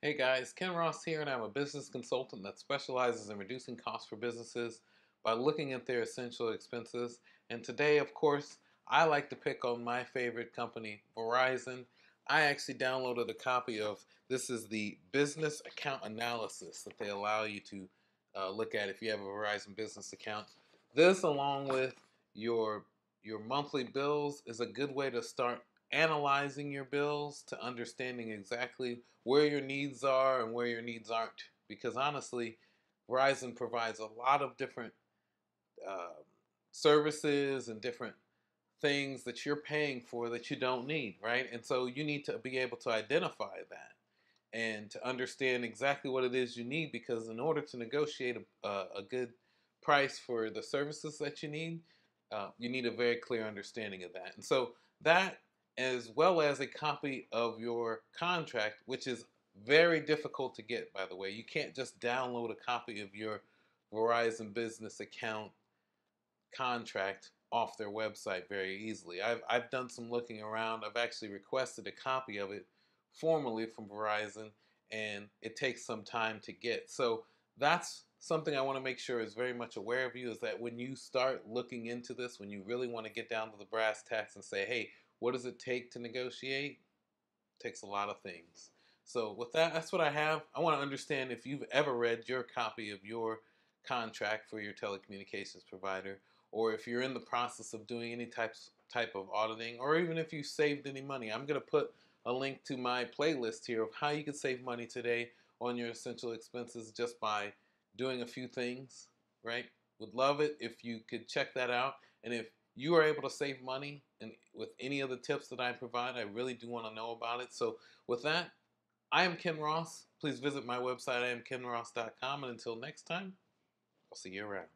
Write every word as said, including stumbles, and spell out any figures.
Hey guys, Ken Ross here, and I'm a business consultant that specializes in reducing costs for businesses by looking at their essential expenses. And today, of course, I like to pick on my favorite company, Verizon. I actually downloaded a copy of, this is the business account analysis that they allow you to uh, look at if you have a Verizon business account. This, along with your, your monthly bills, is a good way to start analyzing your bills, to understanding exactly where your needs are and where your needs aren't, because honestly Verizon provides a lot of different uh, services and different things that you're paying for that you don't need, right? And so you need to be able to identify that and to understand exactly what it is you need, because in order to negotiate a, a good price for the services that you need, uh, you need a very clear understanding of that. And so that, as well as a copy of your contract, which is very difficult to get, by the way. You can't just download a copy of your Verizon business account contract off their website very easily. I've, I've done some looking around. I've actually requested a copy of it formally from Verizon, and it takes some time to get. So that's something I want to make sure is very much aware of you, is that when you start looking into this, when you really want to get down to the brass tacks and say, hey, what does it take to negotiate? It takes a lot of things. So with that, that's what I have. I want to understand if you've ever read your copy of your contract for your telecommunications provider, or if you're in the process of doing any types, type of auditing, or even if you saved any money. I'm going to put a link to my playlist here of how you can save money today on your essential expenses just by doing a few things, right? Would love it if you could check that out. And if you are able to save money and with any of the tips that I provide, I really do want to know about it. So with that, I am Ken Ross. Please visit my website, I am ken ross dot com. And until next time, I'll see you around.